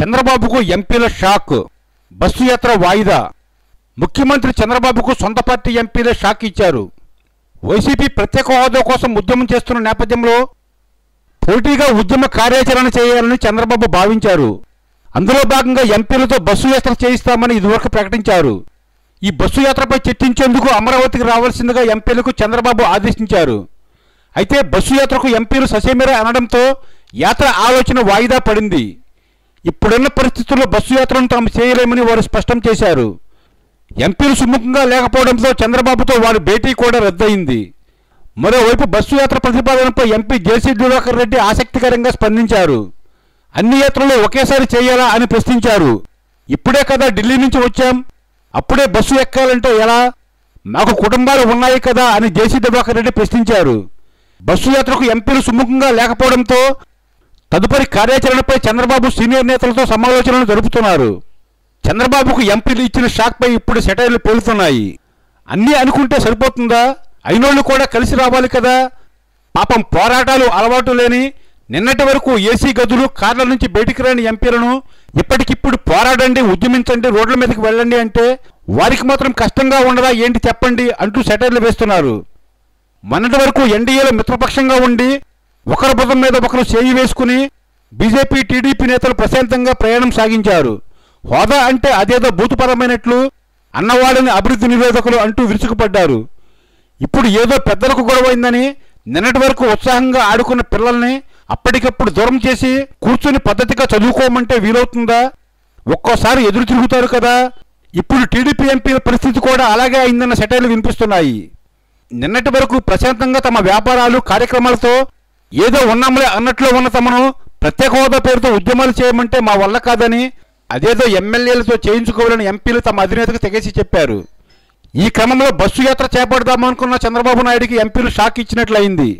చంద్రబాబుకు ఎంపీల shock, bus యాత్ర వాయిదా. ముఖ్యమంత్రి చంద్రబాబుకు సొంత పార్టీ ఎంపీల షాక్ ఇచ్చారు. వైసీపీ ప్రత్యేక హోదా కోసం ఉద్యమం చేస్తున్న నేపథ్యంలో పోటీగా ఉద్యమ కార్యాచరణ చేయాలని చంద్రబాబు భావించారు. అందులో భాగంగా ఎంపీలతో బస్సు యాత్ర చేయిస్తామని ఇదివరకు ప్రకటించారు. ఈ బస్సు యాత్రపై చర్చించేందుకు అమరావతికి రావాల్సిందిగా ఎంపీలకు చంద్రబాబు ఆదేశించారు. అయితే బస్సు యాత్రకు ఎంపీలు ససేమిరా అనడంతో యాత్ర ఆలోచన వాయిదా పడింది. ఇప్పుడున్న పరిస్థితుల్లో బస్సు యాత్రను తాము చేయలేమని వారు స్పష్టం చేశారు. ఎంపీలు సుముఖంగా లేకపోవడంతో చంద్రబాబుతో వారి భేటీ కూడా రద్దయింది. మరోవైపు బస్సు యాత్ర ప్రతిపాదనపై ఎంపీ జేసీ దివాకర్ రెడ్డి ఆసక్తికరంగా స్పందించారు. అన్ని యాత్రలు ఒకేసారి చేయాలా అని ప్రశ్నించారు. ఇప్పుడే కదా ఢిల్లీ నుంచి వచ్చాం, అప్పుడే బస్సు ఎక్కాలంటే ఎలా, మాకు కుటుంబాలు ఉన్నాయి కదా అని జేసీ దివాకర్ రెడ్డి ప్రశ్నించారు. బస్సు యాత్రకు ఎంపీలు సుముఖంగా లేకపోవడంతో తదుపరి కార్యాచరణపై చంద్రబాబు సీనియర్ నేతలతో సమాలోచనలు జరుపుతున్నారు. చంద్రబాబుకు ఎంపీలు ఇచ్చిన షాక్పై ఇప్పుడు సెటైర్లు పేలుతున్నాయి. అన్నీ అనుకుంటే సరిపోతుందా, అయినోళ్ళు కూడా కలిసి రావాలి కదా, పాపం పోరాటాలు అలవాటు లేని నిన్నటి వరకు ఏసీ గదులు కార్ల నుంచి బయటికి రాని ఎంపీలను ఇప్పటికిప్పుడు పోరాడండి, ఉద్యమించండి, రోడ్ల మీదకి వెళ్ళండి అంటే వారికి మాత్రం కష్టంగా ఉండదా ఏంటి చెప్పండి అంటూ సెటైర్లు వేస్తున్నారు. మొన్నటి వరకు ఎన్డీఏలో మిత్రపక్షంగా ఉండి ఒకరి బుధం మీద ఒకరు చేయి వేసుకుని బీజేపీ టీడీపీ నేతలు ప్రశాంతంగా ప్రయాణం సాగించారు. హోదా అంటే అదేదో భూతపరమైనట్లు అన్నవాళ్ళని అభివృద్ధి నిరోధకులు అంటూ విరుచుకుపడ్డారు. ఇప్పుడు ఏదో పెద్దలకు గొడవైందని నిన్నటి వరకు ఉత్సాహంగా ఆడుకున్న పిల్లల్ని అప్పటికప్పుడు దూరం చేసి కూర్చుని పద్ధతిగా చదువుకోమంటే వీలవుతుందా? ఒక్కోసారి ఎదురు తిరుగుతారు కదా. ఇప్పుడు టీడీపీ ఎంపీల పరిస్థితి కూడా అలాగే అయిందన్న సెటైర్లు వినిపిస్తున్నాయి. నిన్నటి వరకు ప్రశాంతంగా తమ వ్యాపారాలు కార్యక్రమాలతో ఏదో ఉన్నాంలే అన్నట్లో ఉన్న తమను ప్రత్యేక హోదా పేరుతో ఉద్యమాలు చేయమంటే మా వల్ల కాదని అదేదో ఎమ్మెల్యేలతో చేయించుకోవాలని ఎంపీలు తమ అధినేతకు తెగేసి చెప్పారు. ఈ క్రమంలో బస్సు యాత్ర చేపడదామనుకున్న చంద్రబాబు నాయుడికి ఎంపీలు షాక్ ఇచ్చినట్లయింది.